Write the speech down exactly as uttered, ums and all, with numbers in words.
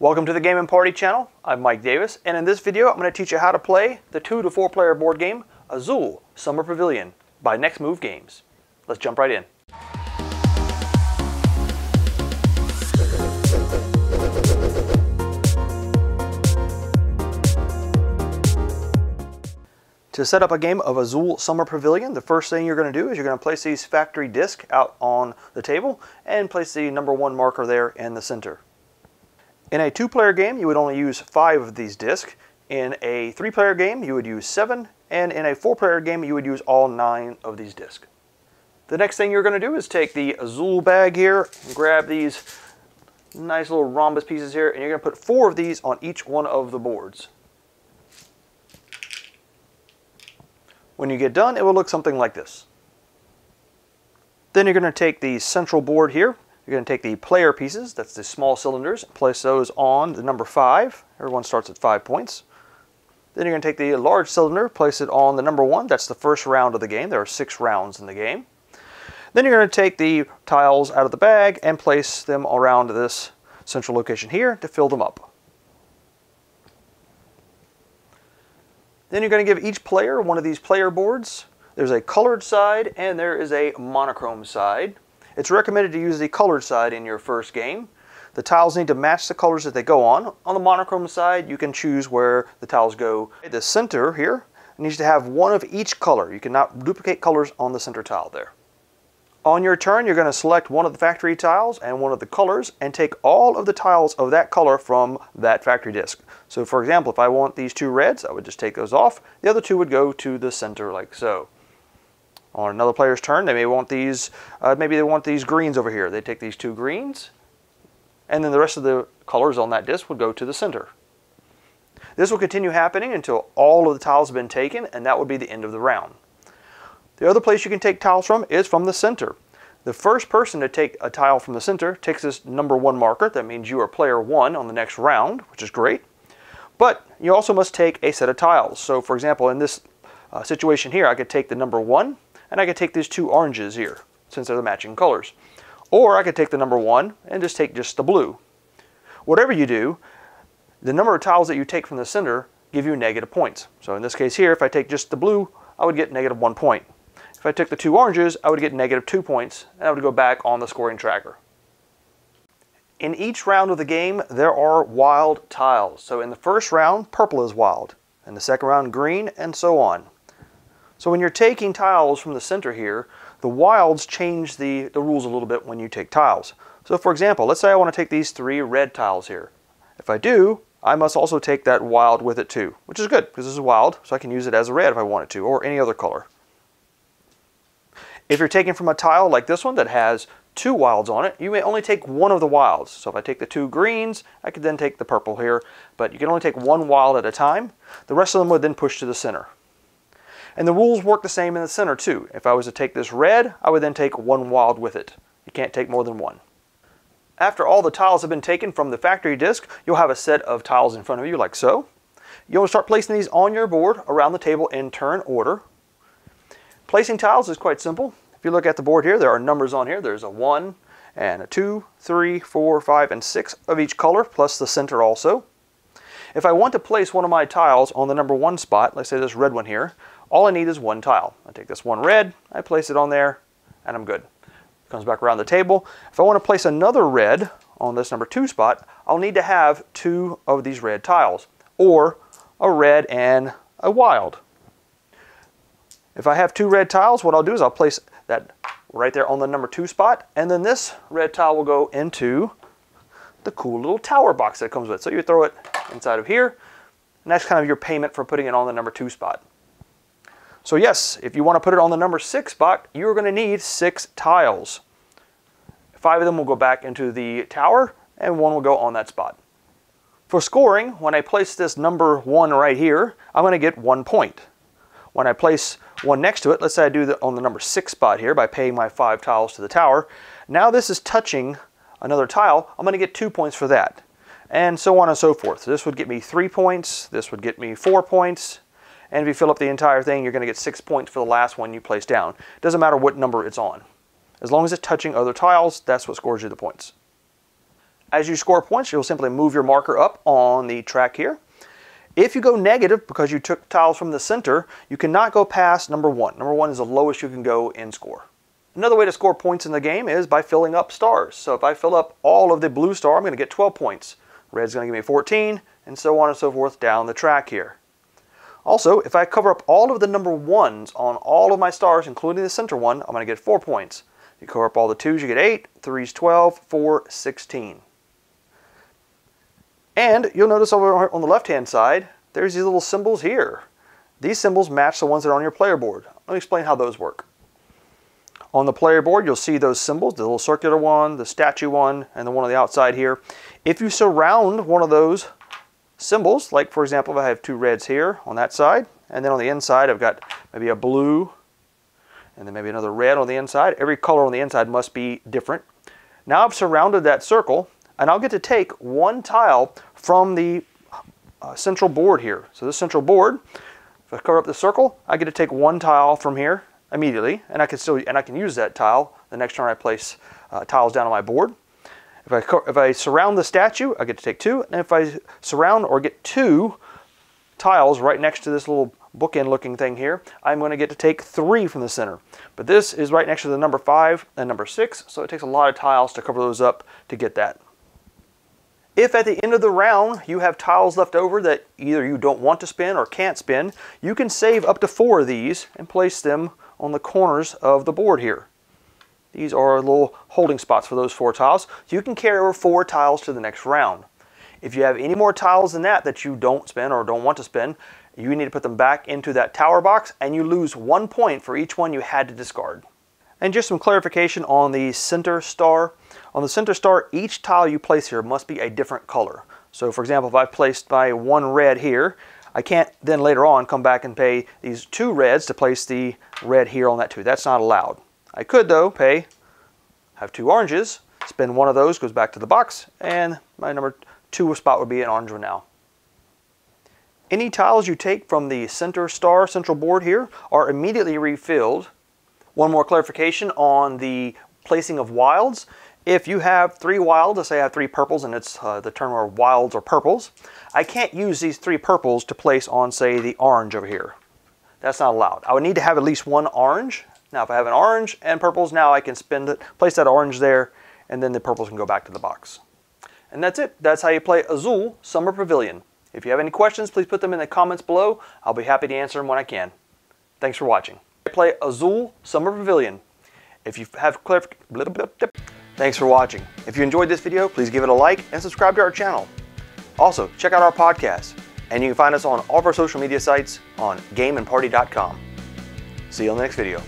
Welcome to the Game and Party channel. I'm Mike Davis, and in this video I'm going to teach you how to play the two to four player board game Azul Summer Pavilion by Next Move Games. Let's jump right in. To set up a game of Azul Summer Pavilion, the first thing you're going to do is you're going to place these factory discs out on the table and place the number one marker there in the center. In a two-player game, you would only use five of these discs. In a three-player game, you would use seven. And in a four-player game, you would use all nine of these discs. The next thing you're going to do is take the Azul bag here and grab these nice little rhombus pieces here, and you're going to put four of these on each one of the boards. When you get done, it will look something like this. Then you're going to take the central board here. You're going to take the player pieces, that's the small cylinders, place those on the number five. Everyone starts at five points. Then you're going to take the large cylinder, place it on the number one. That's the first round of the game. There are six rounds in the game. Then you're going to take the tiles out of the bag and place them around this central location here to fill them up. Then you're going to give each player one of these player boards. There's a colored side and there is a monochrome side. It's recommended to use the colored side in your first game. The tiles need to match the colors that they go on. On the monochrome side, you can choose where the tiles go. The center here needs to have one of each color. You cannot duplicate colors on the center tile there. On your turn, you're going to select one of the factory tiles and one of the colors and take all of the tiles of that color from that factory disc. So for example, if I want these two reds, I would just take those off. The other two would go to the center like so. On another player's turn, they may want these, uh, maybe they want these greens over here. They take these two greens, and then the rest of the colors on that disc would go to the center. This will continue happening until all of the tiles have been taken, and that would be the end of the round. The other place you can take tiles from is from the center. The first person to take a tile from the center takes this number one marker. That means you are player one on the next round, which is great. But you also must take a set of tiles. So for example, in this uh, situation here, I could take the number one, and I could take these two oranges here, since they're the matching colors. Or I could take the number one and just take just the blue. Whatever you do, the number of tiles that you take from the center give you negative points. So in this case here, if I take just the blue, I would get negative one point. If I took the two oranges, I would get negative two points, and I would go back on the scoring tracker. In each round of the game, there are wild tiles. So in the first round, purple is wild. In the second round, green, and so on. So when you're taking tiles from the center here, the wilds change the, the rules a little bit when you take tiles. So for example, let's say I want to take these three red tiles here. If I do, I must also take that wild with it too, which is good because this is wild, so I can use it as a red if I wanted to, or any other color. If you're taking from a tile like this one that has two wilds on it, you may only take one of the wilds. So if I take the two greens, I could then take the purple here, but you can only take one wild at a time. The rest of them would then push to the center. And the rules work the same in the center too. If I was to take this red, I would then take one wild with it. You can't take more than one. After all the tiles have been taken from the factory disc, you'll have a set of tiles in front of you like so. You'll start placing these on your board around the table in turn order. Placing tiles is quite simple. If you look at the board here, there are numbers on here. There's a one and a two, three, four, five, and six of each color, plus the center also. If I want to place one of my tiles on the number one spot, let's say this red one here, all I need is one tile. I take this one red, I place it on there, and I'm good. It comes back around the table. If I want to place another red on this number two spot, I'll need to have two of these red tiles, or a red and a wild. If I have two red tiles, what I'll do is I'll place that right there on the number two spot, and then this red tile will go into the cool little tower box that comes with it. So you throw it inside of here, and that's kind of your payment for putting it on the number two spot. So yes, if you want to put it on the number six spot, you're going to need six tiles. Five of them will go back into the tower, and one will go on that spot. For scoring, when I place this number one right here, I'm going to get one point. When I place one next to it, let's say I do that on the number six spot here by paying my five tiles to the tower. Now this is touching another tile. I'm going to get two points for that, and so on and so forth. So this would get me three points. This would get me four points. And if you fill up the entire thing, you're going to get six points for the last one you place down. It doesn't matter what number it's on. As long as it's touching other tiles, that's what scores you the points. As you score points, you'll simply move your marker up on the track here. If you go negative because you took tiles from the center, you cannot go past number one. Number one is the lowest you can go in score. Another way to score points in the game is by filling up stars. So if I fill up all of the blue star, I'm going to get twelve points. Red's going to give me fourteen, and so on and so forth down the track here. Also, if I cover up all of the number ones on all of my stars, including the center one, I'm going to get four points. You cover up all the twos, you get eight, threes, twelve, four, sixteen. And you'll notice over on the left-hand side, there's these little symbols here. These symbols match the ones that are on your player board. Let me explain how those work. On the player board, you'll see those symbols, the little circular one, the statue one, and the one on the outside here. If you surround one of those symbols, like for example, if I have two reds here on that side, and then on the inside, I've got maybe a blue, and then maybe another red on the inside. Every color on the inside must be different. Now I've surrounded that circle, and I'll get to take one tile from the uh, central board here. So this central board, if I cover up the circle, I get to take one tile from here immediately, and I can still and I can use that tile the next time I place uh, tiles down on my board. If I if I surround the statue, I get to take two, and if I surround or get two tiles right next to this little bookend-looking thing here, I'm going to get to take three from the center. But this is right next to the number five and number six, so it takes a lot of tiles to cover those up to get that. If at the end of the round you have tiles left over that either you don't want to spin or can't spin, you can save up to four of these and place them on the corners of the board here. These are little holding spots for those four tiles. So you can carry over four tiles to the next round. If you have any more tiles than that that you don't spin or don't want to spin, you need to put them back into that tower box, and you lose one point for each one you had to discard. And just some clarification on the center star. On the center star, each tile you place here must be a different color. So for example, if I placed my one red here, I can't then later on come back and pay these two reds to place the red here on that two. That's not allowed. I could though pay, have two oranges, spin one of those, goes back to the box, and my number two spot would be an orange one now. Any tiles you take from the center star central board here are immediately refilled. One more clarification on the placing of wilds. If you have three wilds, let's say I have three purples, and it's uh, the turn where wilds are purples, I can't use these three purples to place on, say, the orange over here. That's not allowed. I would need to have at least one orange. Now, if I have an orange and purples, now I can spin it, place that orange there, and then the purples can go back to the box. And that's it. That's how you play Azul Summer Pavilion. If you have any questions, please put them in the comments below. I'll be happy to answer them when I can. Thanks for watching. Play Azul Summer Pavilion. If you have clarification, thanks for watching. If you enjoyed this video, please give it a like and subscribe to our channel. Also, check out our podcast, and you can find us on all of our social media sites on Game and Party dot com. See you on the next video.